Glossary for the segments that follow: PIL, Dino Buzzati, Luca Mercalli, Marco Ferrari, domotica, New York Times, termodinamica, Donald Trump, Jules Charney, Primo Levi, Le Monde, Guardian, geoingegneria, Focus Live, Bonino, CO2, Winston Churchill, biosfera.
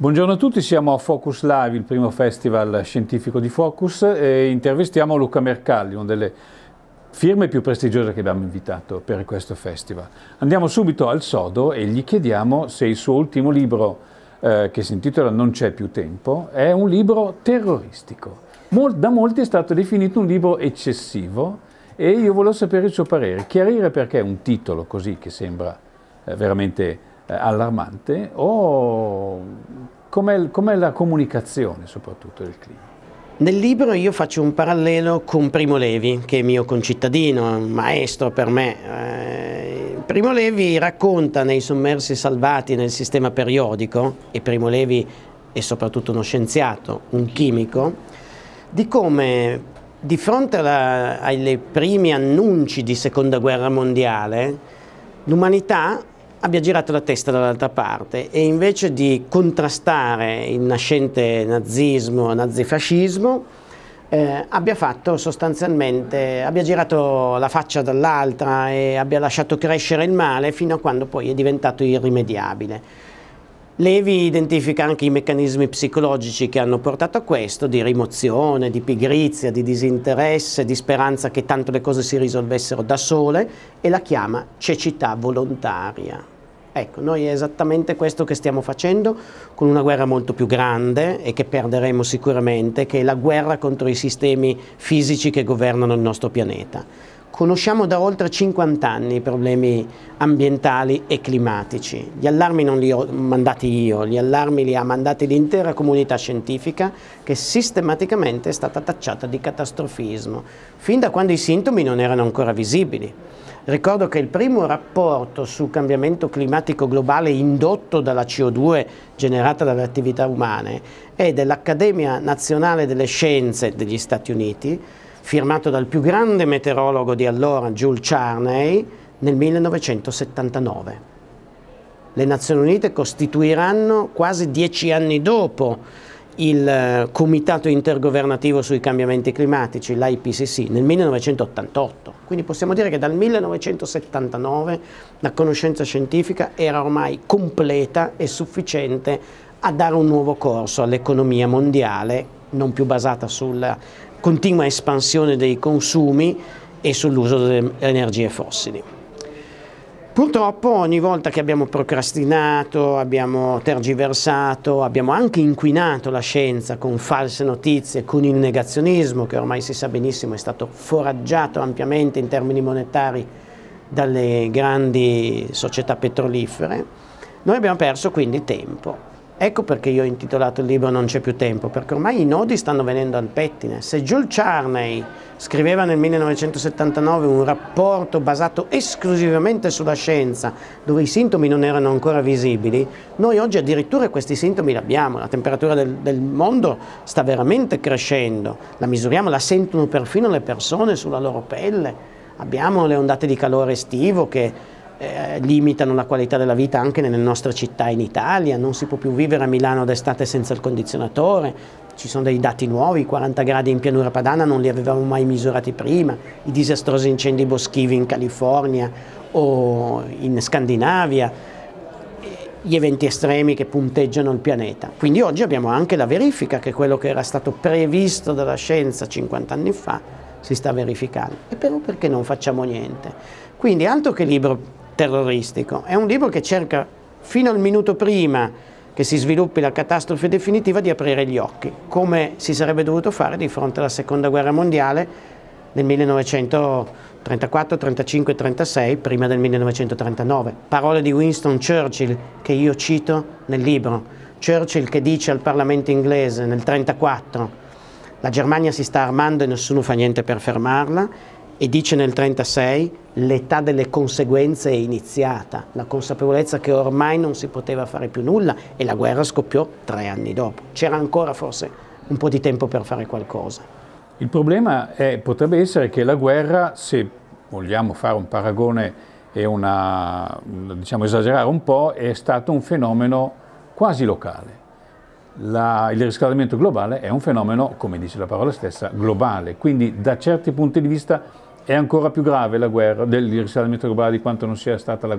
Buongiorno a tutti, siamo a Focus Live, il primo festival scientifico di Focus, e intervistiamo Luca Mercalli, una delle firme più prestigiose che abbiamo invitato per questo festival. Andiamo subito al sodo e gli chiediamo se il suo ultimo libro, che si intitola Non c'è più tempo, è un libro terroristico. Da molti è stato definito un libro eccessivo e io volevo sapere il suo parere, chiarire perché un titolo così che sembra veramente allarmante, o com'è la comunicazione soprattutto del clima. Nel libro io faccio un parallelo con Primo Levi, che è mio concittadino, un maestro per me. Primo Levi racconta nei sommersi salvati nel sistema periodico, e Primo Levi è soprattutto uno scienziato, un chimico, di come di fronte ai primi annunci di Seconda Guerra Mondiale l'umanità abbia girato la testa dall'altra parte e invece di contrastare il nascente nazismo, nazifascismo, abbia girato la faccia dall'altra e abbia lasciato crescere il male fino a quando poi è diventato irrimediabile. Levi identifica anche i meccanismi psicologici che hanno portato a questo, di rimozione, di pigrizia, di disinteresse, di speranza che tanto le cose si risolvessero da sole, e la chiama cecità volontaria. Ecco, noi è esattamente questo che stiamo facendo con una guerra molto più grande e che perderemo sicuramente, che è la guerra contro i sistemi fisici che governano il nostro pianeta. Conosciamo da oltre 50 anni i problemi ambientali e climatici. Gli allarmi non li ho mandati io, gli allarmi li ha mandati l'intera comunità scientifica, che sistematicamente è stata tacciata di catastrofismo, fin da quando i sintomi non erano ancora visibili. Ricordo che il primo rapporto sul cambiamento climatico globale indotto dalla CO2 generata dalle attività umane è dell'Accademia Nazionale delle Scienze degli Stati Uniti, firmato dal più grande meteorologo di allora, Jules Charney, nel 1979. Le Nazioni Unite costituiranno quasi 10 anni dopo il Comitato Intergovernativo sui Cambiamenti Climatici, l'IPCC, nel 1988. Quindi possiamo dire che dal 1979 la conoscenza scientifica era ormai completa e sufficiente a dare un nuovo corso all'economia mondiale, non più basata sulla continua espansione dei consumi e sull'uso delle energie fossili. Purtroppo ogni volta che abbiamo procrastinato, abbiamo tergiversato, abbiamo anche inquinato la scienza con false notizie, con il negazionismo, che ormai si sa benissimo è stato foraggiato ampiamente in termini monetari dalle grandi società petrolifere, noi abbiamo perso quindi tempo. Ecco perché io ho intitolato il libro Non c'è più tempo, perché ormai i nodi stanno venendo al pettine. Se Jules Charney scriveva nel 1979 un rapporto basato esclusivamente sulla scienza, dove i sintomi non erano ancora visibili, noi oggi addirittura questi sintomi li abbiamo. La temperatura del mondo sta veramente crescendo, la misuriamo, la sentono perfino le persone sulla loro pelle. Abbiamo le ondate di calore estivo che limitano la qualità della vita anche nelle nostre città in Italia, non si può più vivere a Milano d'estate senza il condizionatore, ci sono dei dati nuovi, 40 gradi in pianura padana non li avevamo mai misurati prima, i disastrosi incendi boschivi in California o in Scandinavia, gli eventi estremi che punteggiano il pianeta. Quindi oggi abbiamo anche la verifica che quello che era stato previsto dalla scienza 50 anni fa si sta verificando, e però perché non facciamo niente? Quindi altro che libro terroristico, è un libro che cerca fino al minuto prima che si sviluppi la catastrofe definitiva di aprire gli occhi, come si sarebbe dovuto fare di fronte alla Seconda Guerra Mondiale nel 1934, 35, 36, prima del 1939. Parole di Winston Churchill che io cito nel libro. Churchill che dice al Parlamento inglese nel 1934: la Germania si sta armando e nessuno fa niente per fermarla. E dice nel 1936: l'età delle conseguenze è iniziata, la consapevolezza che ormai non si poteva fare più nulla, e la guerra scoppiò 3 anni dopo. C'era ancora forse un po' di tempo per fare qualcosa. Il problema potrebbe essere che la guerra, se vogliamo fare un paragone e diciamo esagerare un po', è stato un fenomeno quasi locale. Il riscaldamento globale è un fenomeno, come dice la parola stessa, globale, quindi da certi punti di vista è ancora più grave la guerra del riscaldamento globale di quanto non sia stata la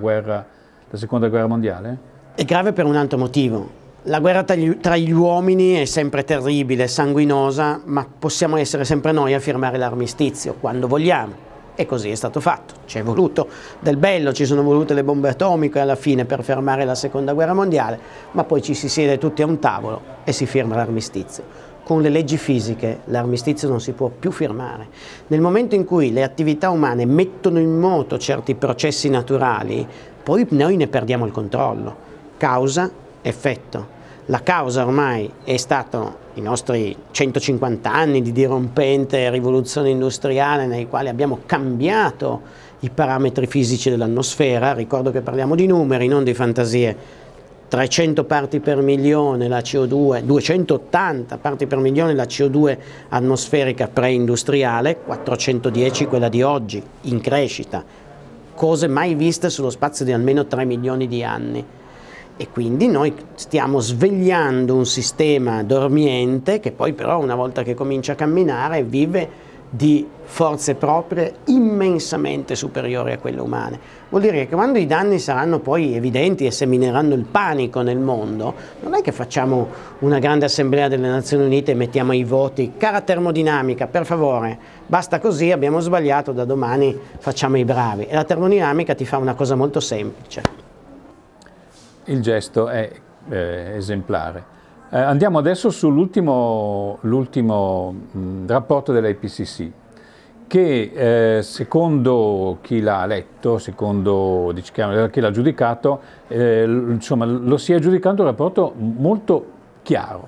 seconda guerra mondiale? È grave per un altro motivo. La guerra tra gli uomini è sempre terribile, sanguinosa, ma possiamo essere sempre noi a firmare l'armistizio, quando vogliamo. E così è stato fatto. Ci è voluto del bello, ci sono volute le bombe atomiche alla fine per fermare la seconda guerra mondiale, ma poi ci si siede tutti a un tavolo e si firma l'armistizio. Con le leggi fisiche l'armistizio non si può più firmare. Nel momento in cui le attività umane mettono in moto certi processi naturali, poi noi ne perdiamo il controllo. Causa, effetto. La causa ormai è stato i nostri 150 anni di dirompente rivoluzione industriale, nei quali abbiamo cambiato i parametri fisici dell'atmosfera. Ricordo che parliamo di numeri, non di fantasie. 300 parti per milione la CO2, 280 parti per milione la CO2 atmosferica preindustriale, 410 quella di oggi, in crescita. Cose mai viste sullo spazio di almeno 3 milioni di anni. E quindi noi stiamo svegliando un sistema dormiente che poi però, una volta che comincia a camminare, vive di forze proprie immensamente superiori a quelle umane. Vuol dire che quando i danni saranno poi evidenti e semineranno il panico nel mondo, non è che facciamo una grande assemblea delle Nazioni Unite e mettiamo i voti, cara termodinamica, per favore, basta così, abbiamo sbagliato, da domani facciamo i bravi. E la termodinamica ti fa una cosa molto semplice. Il gesto è esemplare. Andiamo adesso sull'ultimo rapporto dell'IPCC, che secondo chi l'ha letto, secondo chi l'ha giudicato, insomma, lo si è giudicato un rapporto molto chiaro,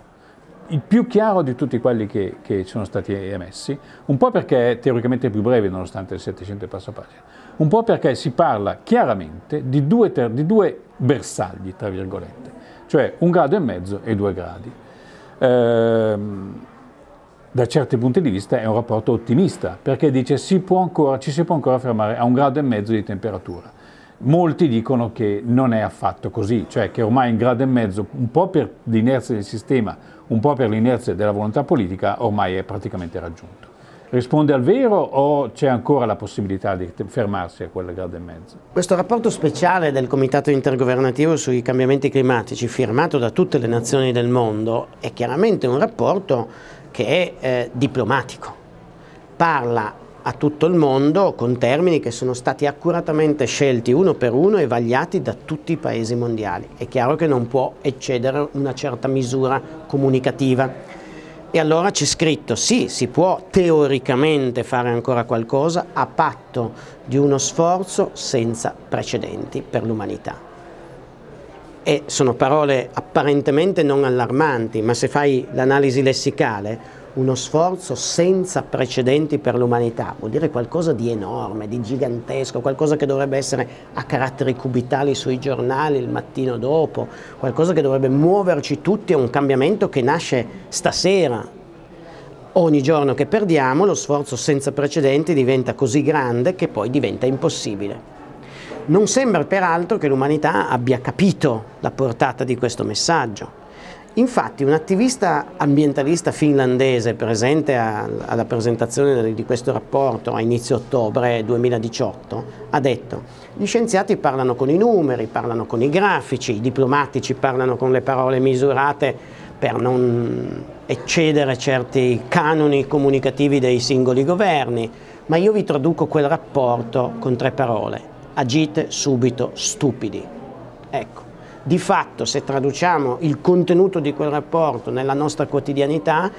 il più chiaro di tutti quelli che sono stati emessi, un po' perché è teoricamente più breve, nonostante il 700 e passa pagina, un po' perché si parla chiaramente di due bersagli, tra virgolette, cioè 1,5 gradi e 2 gradi. Da certi punti di vista è un rapporto ottimista, perché dice ci si può ancora fermare a 1,5 gradi di temperatura. Molti dicono che non è affatto così, cioè che ormai 1,5 gradi, un po' per l'inerzia del sistema, un po' per l'inerzia della volontà politica, ormai è praticamente raggiunto. Risponde al vero o c'è ancora la possibilità di fermarsi a quel 1,5 gradi? Questo rapporto speciale del Comitato Intergovernativo sui cambiamenti climatici, firmato da tutte le nazioni del mondo, è chiaramente un rapporto che è diplomatico. Parla a tutto il mondo con termini che sono stati accuratamente scelti uno per uno e vagliati da tutti i paesi mondiali. È chiaro che non può eccedere una certa misura comunicativa. E allora c'è scritto, sì, si può teoricamente fare ancora qualcosa a patto di uno sforzo senza precedenti per l'umanità. E sono parole apparentemente non allarmanti, ma se fai l'analisi lessicale, uno sforzo senza precedenti per l'umanità vuol dire qualcosa di enorme, di gigantesco, qualcosa che dovrebbe essere a caratteri cubitali sui giornali il mattino dopo, qualcosa che dovrebbe muoverci tutti a un cambiamento che nasce stasera. Ogni giorno che perdiamo, lo sforzo senza precedenti diventa così grande che poi diventa impossibile. Non sembra peraltro che l'umanità abbia capito la portata di questo messaggio. Infatti un attivista ambientalista finlandese presente alla presentazione di questo rapporto a inizio ottobre 2018 ha detto: gli scienziati parlano con i numeri, parlano con i grafici, i diplomatici parlano con le parole misurate per non eccedere certi canoni comunicativi dei singoli governi, ma io vi traduco quel rapporto con 3 parole: agite subito, stupidi. Ecco. Di fatto, se traduciamo il contenuto di quel rapporto nella nostra quotidianità,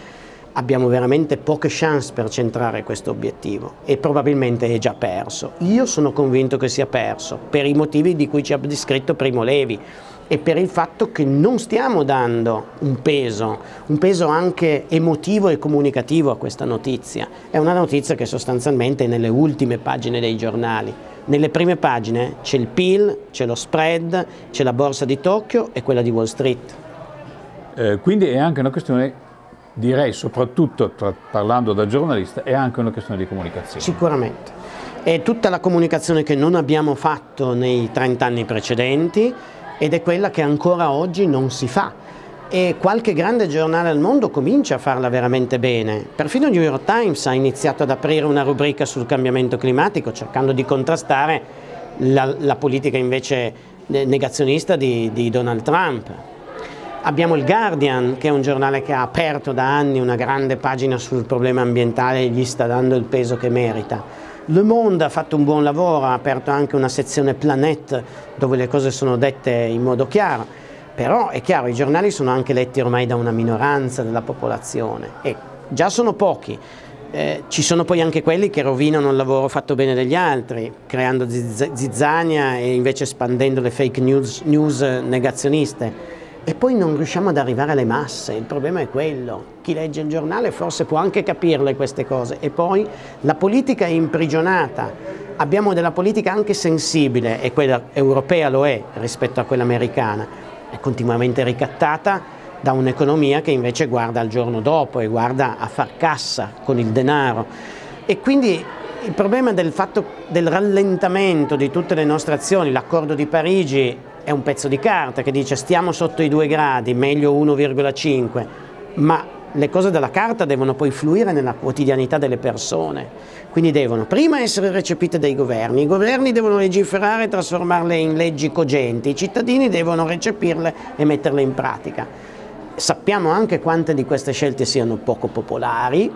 abbiamo veramente poche chance per centrare questo obiettivo e probabilmente è già perso. Io sono convinto che sia perso per i motivi di cui ci ha descritto Primo Levi e per il fatto che non stiamo dando un peso anche emotivo e comunicativo a questa notizia. È una notizia che sostanzialmente è nelle ultime pagine dei giornali. Nelle prime pagine c'è il PIL, c'è lo spread, c'è la borsa di Tokyo e quella di Wall Street. Quindi è anche una questione, direi soprattutto parlando da giornalista, è anche una questione di comunicazione. Sicuramente. È tutta la comunicazione che non abbiamo fatto nei 30 anni precedenti ed è quella che ancora oggi non si fa. E qualche grande giornale al mondo comincia a farla veramente bene. Perfino il New York Times ha iniziato ad aprire una rubrica sul cambiamento climatico, cercando di contrastare la politica invece negazionista di Donald Trump. Abbiamo il Guardian, che è un giornale che ha aperto da anni una grande pagina sul problema ambientale e gli sta dando il peso che merita. Le Monde ha fatto un buon lavoro, ha aperto anche una sezione Planète dove le cose sono dette in modo chiaro, però è chiaro, i giornali sono anche letti ormai da una minoranza della popolazione e già sono pochi, ci sono poi anche quelli che rovinano il lavoro fatto bene degli altri, creando zizzania e invece espandendo le fake news negazioniste. E poi non riusciamo ad arrivare alle masse, il problema è quello. Chi legge il giornale forse può anche capirle queste cose. E poi la politica è imprigionata, abbiamo della politica anche sensibile, e quella europea lo è rispetto a quella americana, è continuamente ricattata da un'economia che invece guarda al giorno dopo e guarda a far cassa con il denaro. E quindi il problema del fatto del rallentamento di tutte le nostre azioni, l'accordo di Parigi è un pezzo di carta che dice stiamo sotto i 2 gradi, meglio 1,5, ma le cose della carta devono poi fluire nella quotidianità delle persone, quindi devono prima essere recepite dai governi, i governi devono legiferare e trasformarle in leggi cogenti, i cittadini devono recepirle e metterle in pratica. Sappiamo anche quante di queste scelte siano poco popolari,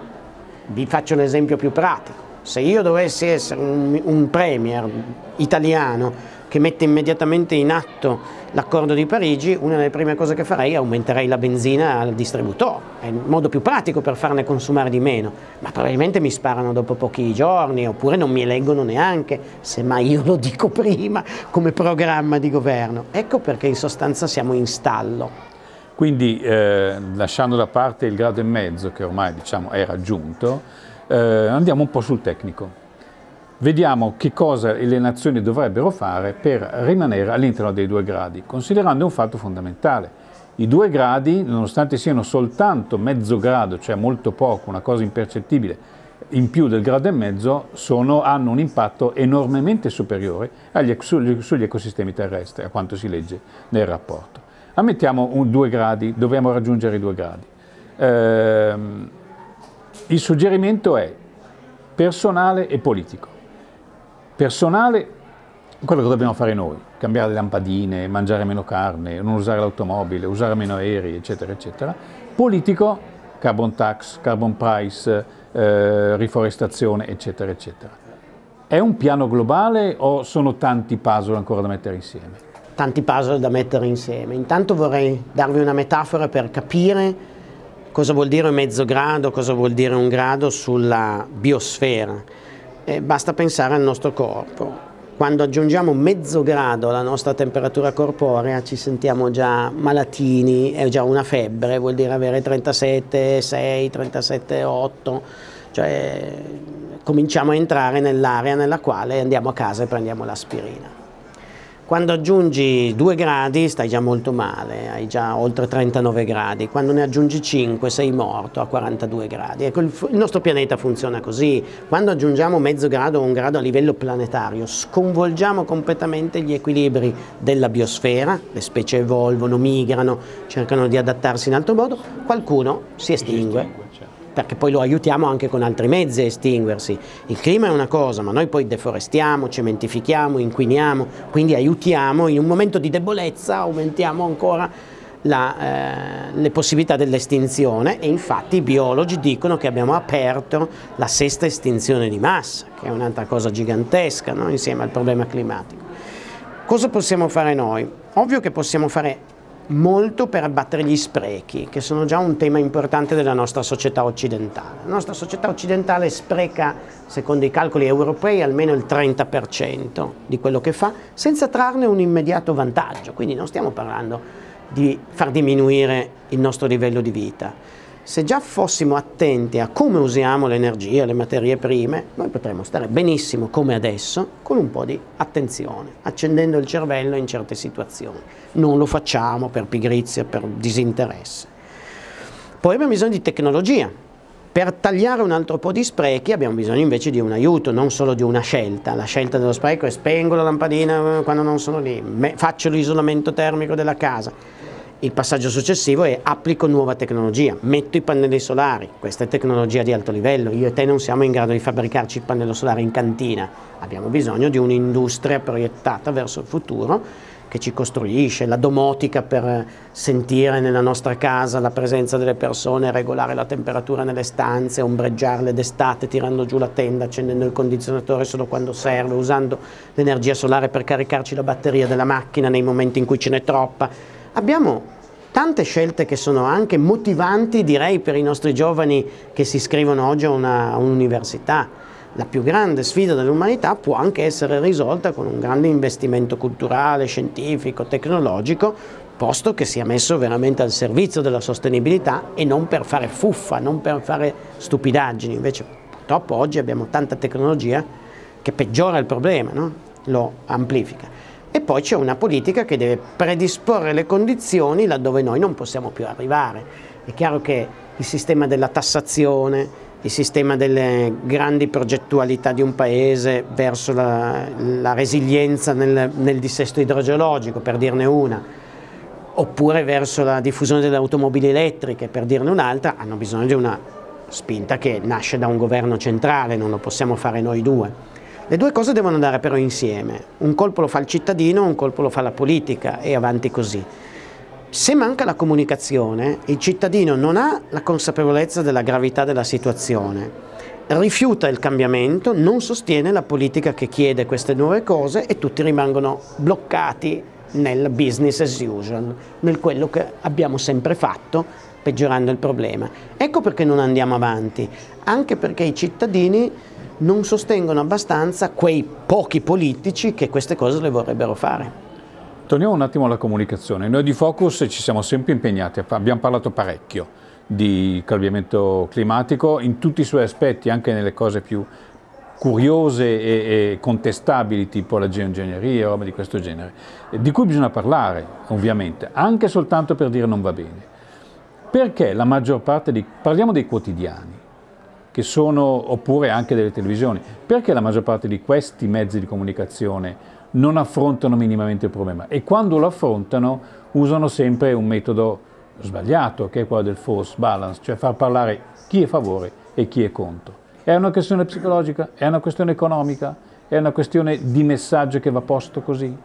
vi faccio un esempio più pratico, se io dovessi essere un premier italiano che mette immediatamente in atto l'accordo di Parigi, una delle prime cose che farei è aumenterei la benzina al distributore, è il modo più pratico per farne consumare di meno, ma probabilmente mi sparano dopo pochi giorni oppure non mi eleggono neanche, semmai io lo dico prima come programma di governo. Ecco perché in sostanza siamo in stallo. Quindi lasciando da parte il 1,5 gradi che ormai diciamo è raggiunto, andiamo un po' sul tecnico. Vediamo che cosa le nazioni dovrebbero fare per rimanere all'interno dei 2 gradi, considerando un fatto fondamentale. I 2 gradi, nonostante siano soltanto mezzo grado, cioè molto poco, una cosa impercettibile, in più del 1,5 gradi, hanno un impatto enormemente superiore sugli ecosistemi terrestri, a quanto si legge nel rapporto. Ammettiamo 2 gradi, dobbiamo raggiungere i 2 gradi. Il suggerimento è personale e politico. Personale, quello che dobbiamo fare noi, cambiare le lampadine, mangiare meno carne, non usare l'automobile, usare meno aerei, eccetera, eccetera. Politico, carbon tax, carbon price, riforestazione, eccetera, eccetera. È un piano globale o sono tanti puzzle ancora da mettere insieme? Tanti puzzle da mettere insieme. Intanto vorrei darvi una metafora per capire cosa vuol dire 1,5 gradi, cosa vuol dire 1 grado sulla biosfera. E basta pensare al nostro corpo, quando aggiungiamo 1,5 gradi alla nostra temperatura corporea ci sentiamo già malatini, è già una febbre, vuol dire avere 37,6, 37,8, cioè cominciamo a entrare nell'area nella quale andiamo a casa e prendiamo l'aspirina. Quando aggiungi 2 gradi stai già molto male, hai già oltre 39 gradi, quando ne aggiungi 5 sei morto a 42 gradi. Ecco, il nostro pianeta funziona così, quando aggiungiamo 1,5 gradi o 1 grado a livello planetario sconvolgiamo completamente gli equilibri della biosfera, le specie evolvono, migrano, cercano di adattarsi in altro modo, qualcuno si estingue. Perché poi lo aiutiamo anche con altri mezzi a estinguersi. Il clima è una cosa, ma noi poi deforestiamo, cementifichiamo, inquiniamo, quindi aiutiamo, in un momento di debolezza aumentiamo ancora le possibilità dell'estinzione e infatti i biologi dicono che abbiamo aperto la 6ª estinzione di massa, che è un'altra cosa gigantesca, no? Insieme al problema climatico. Cosa possiamo fare noi? Ovvio che possiamo fare molto per abbattere gli sprechi, che sono già un tema importante della nostra società occidentale. La nostra società occidentale spreca, secondo i calcoli europei, almeno il 30% di quello che fa, senza trarne un immediato vantaggio, quindi non stiamo parlando di far diminuire il nostro livello di vita. Se già fossimo attenti a come usiamo l'energia, le materie prime, noi potremmo stare benissimo come adesso con un po' di attenzione, accendendo il cervello in certe situazioni. Non lo facciamo per pigrizia, per disinteresse. Poi abbiamo bisogno di tecnologia. Per tagliare un altro po' di sprechi abbiamo bisogno invece di un aiuto, non solo di una scelta. La scelta dello spreco è spengo la lampadina quando non sono lì, faccio l'isolamento termico della casa. Il passaggio successivo è applico nuova tecnologia, metto i pannelli solari, questa è tecnologia di alto livello, io e te non siamo in grado di fabbricarci il pannello solare in cantina, abbiamo bisogno di un'industria proiettata verso il futuro che ci costruisce, la domotica per sentire nella nostra casa la presenza delle persone, regolare la temperatura nelle stanze, ombreggiarle d'estate tirando giù la tenda, accendendo il condizionatore solo quando serve, usando l'energia solare per caricarci la batteria della macchina nei momenti in cui ce n'è troppa. Abbiamo tante scelte che sono anche motivanti, direi, per i nostri giovani che si iscrivono oggi a un'università. La più grande sfida dell'umanità può anche essere risolta con un grande investimento culturale, scientifico, tecnologico, posto che sia messo veramente al servizio della sostenibilità e non per fare fuffa, non per fare stupidaggini. Invece purtroppo oggi abbiamo tanta tecnologia che peggiora il problema, no? Lo amplifica. E poi c'è una politica che deve predisporre le condizioni laddove noi non possiamo più arrivare. È chiaro che il sistema della tassazione, il sistema delle grandi progettualità di un paese verso la resilienza nel dissesto idrogeologico, per dirne una, oppure verso la diffusione delle automobili elettriche, per dirne un'altra, hanno bisogno di una spinta che nasce da un governo centrale, non lo possiamo fare noi due. Le due cose devono andare però insieme, un colpo lo fa il cittadino, un colpo lo fa la politica e avanti così. Se manca la comunicazione, il cittadino non ha la consapevolezza della gravità della situazione, rifiuta il cambiamento, non sostiene la politica che chiede queste nuove cose e tutti rimangono bloccati nel business as usual, nel quello che abbiamo sempre fatto, peggiorando il problema. Ecco perché non andiamo avanti, anche perché i cittadini non sostengono abbastanza quei pochi politici che queste cose le vorrebbero fare. Torniamo un attimo alla comunicazione. Noi di Focus ci siamo sempre impegnati, abbiamo parlato parecchio di cambiamento climatico in tutti i suoi aspetti, anche nelle cose più curiose e contestabili, tipo la geoingegneria e roba di questo genere, di cui bisogna parlare ovviamente, anche soltanto per dire non va bene. Perché la maggior parte parliamo dei quotidiani, che sono, oppure anche delle televisioni, perché la maggior parte di questi mezzi di comunicazione non affrontano minimamente il problema e quando lo affrontano usano sempre un metodo sbagliato che è quello del false balance, cioè far parlare chi è a favore e chi è contro. È una questione psicologica? È una questione economica? È una questione di messaggio che va posto così?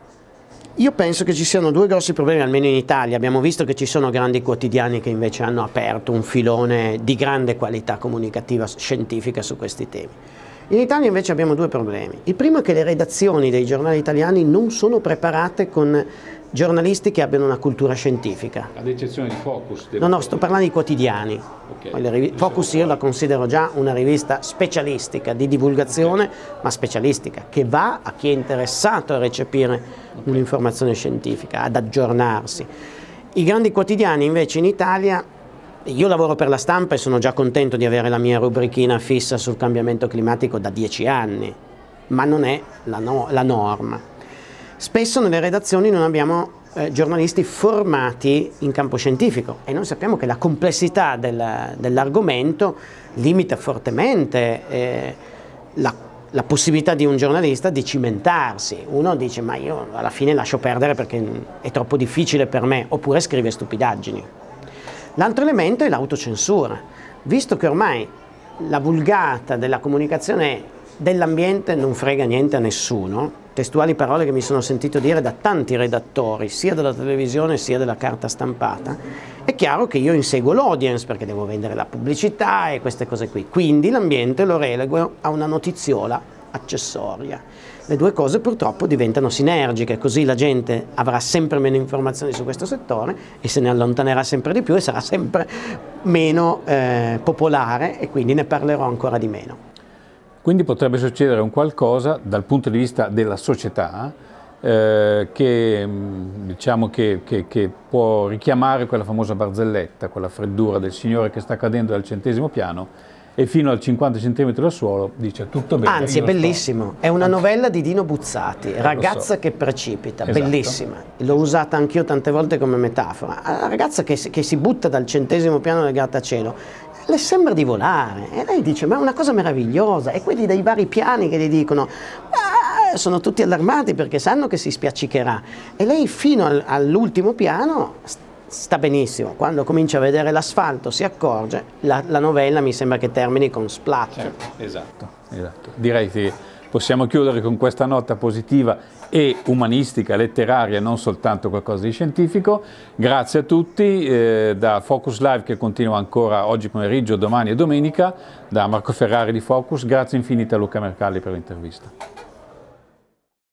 Io penso che ci siano due grossi problemi, almeno in Italia. Abbiamo visto che ci sono grandi quotidiani che invece hanno aperto un filone di grande qualità comunicativa scientifica su questi temi. In Italia invece abbiamo due problemi. Il primo è che le redazioni dei giornali italiani non sono preparate con giornalisti che abbiano una cultura scientifica. Ad eccezione di Focus? No, sto parlando di quotidiani. Okay. Focus io la considero già una rivista specialistica, di divulgazione, okay, ma specialistica, che va a chi è interessato a recepire, okay, un'informazione scientifica, ad aggiornarsi. I grandi quotidiani invece in Italia... Io lavoro per La Stampa e sono già contento di avere la mia rubrichina fissa sul cambiamento climatico da 10 anni, ma non è la norma. Spesso nelle redazioni non abbiamo giornalisti formati in campo scientifico e noi sappiamo che la complessità dell'argomento limita fortemente la possibilità di un giornalista di cimentarsi. Uno dice ma io alla fine lascio perdere perché è troppo difficile per me, oppure scrive stupidaggini. L'altro elemento è l'autocensura, visto che ormai la vulgata della comunicazione dell'ambiente non frega niente a nessuno, testuali parole che mi sono sentito dire da tanti redattori, sia della televisione sia della carta stampata, è chiaro che io inseguo l'audience perché devo vendere la pubblicità e queste cose qui, quindi l'ambiente lo relego a una notiziola accessoria. Le due cose purtroppo diventano sinergiche, così la gente avrà sempre meno informazioni su questo settore e se ne allontanerà sempre di più e sarà sempre meno popolare e quindi ne parlerò ancora di meno. Quindi potrebbe succedere un qualcosa dal punto di vista della società che può richiamare quella famosa barzelletta, quella freddura del signore che sta cadendo dal 100° piano e fino al 50 cm dal suolo dice tutto bene. Anzi, è bellissimo, è una novella di Dino Buzzati, Ragazza che precipita, esatto, bellissima, l'ho usata anch'io tante volte come metafora. La ragazza che si butta dal 100° piano del grattacielo, le sembra di volare e lei dice ma è una cosa meravigliosa, e quelli dei vari piani che le dicono sono tutti allarmati perché sanno che si spiaccicherà e lei fino all'ultimo piano sta benissimo. Quando comincia a vedere l'asfalto si accorge, la novella mi sembra che termini con splash. Certo, esatto. Direi che possiamo chiudere con questa nota positiva e umanistica, letteraria, non soltanto qualcosa di scientifico. Grazie a tutti, da Focus Live che continua ancora oggi pomeriggio, domani e domenica, da Marco Ferrari di Focus, grazie infinite a Luca Mercalli per l'intervista.